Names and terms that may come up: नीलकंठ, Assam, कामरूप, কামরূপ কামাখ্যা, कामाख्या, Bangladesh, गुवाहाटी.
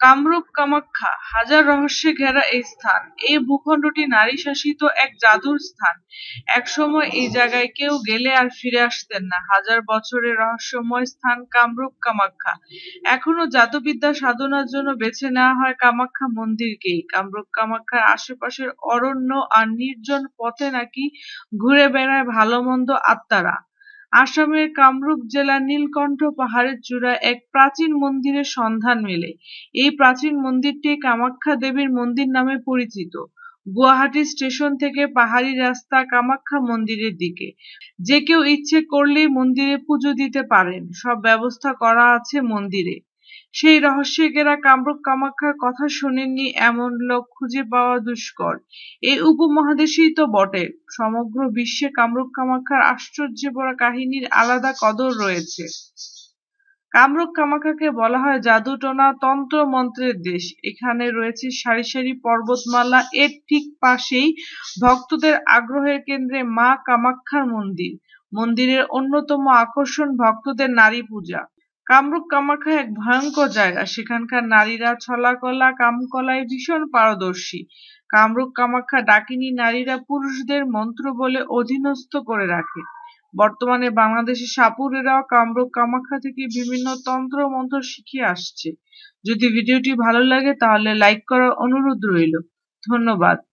कामरूप कामाख्या हजार रहस्य घेरा स्थान ए भूखंडटी नारी शासित एक जादुर स्थान एक समय ए जगह केउ गेले आर फिरे आसतेन ना हजार बछरेर रहस्यमय स्थान कामरूप कामाख्या एखोनो जादुविद्या साधनार जोन्नो बेছে नेওয়া হয় कामाख्या मंदिरकेই कामरूप कामाख्यार आशेपाशेर अरण्य आर निर्जन पथे नाकि घुरे बेड़ाय भालोमन्द आत्मारा आसामेर कामरूप जिला नीलकंठ पहाड़े चूड़ा एक प्राचीन मंदिर सन्धान मिले। ये प्राचीन मंदिरटी कामाख्या देवीर मंदिर नामे परिचित। गुवाहाटी स्टेशन थेके पहाड़ी रास्ता कामाख्या मंदिरेर दिके जे केउ इच्छे करलेई मंदिरे पुजो दिते पारेन। सब व्यवस्था करा आछे मंदिरे। সেই রহস্যে ঘেরা কামরূপ কামাখ্যার কথা শুনেননি এমন লোক খুঁজে পাওয়া দুষ্কর। এই উপমহাদেশেই তো বটে, সমগ্র বিশ্বে কামরূপ কামাখ্যার আশ্চর্য ভরা কাহিনীর আলাদা কদর রয়েছে। কামরূপ কামাখ্যাকে বলা হয় জাদুটোনা তন্ত্র মন্ত্রের দেশ। এখানে রয়েছে সারি সারি পর্বতমালা, এর ঠিক পাশেই ভক্তদের আগ্রহের কেন্দ্রে মা কামাখ্যার মন্দির। মন্দিরের অন্যতম আকর্ষণ ভক্তদের নারী পূজা। কামরূপ কামাখ্যা এক ভয়ঙ্কর জায়গা। সেখানকার নারীরা ছলাকলা কামকলায় ভীষণ পারদর্শী। কামরূপ কামাখ্যা ডাকিনী নারীরা পুরুষদের মন্ত্র বলে অধীনস্থ করে রাখে। বর্তমানে বাংলাদেশের সাপুরেরাও কামরূপ কামাখ্যা থেকে বিভিন্ন তন্ত্র মন্ত্র শিখে আসছে। যদি ভিডিওটি ভালো লাগে তাহলে লাইক করার অনুরোধ রইল। ধন্যবাদ।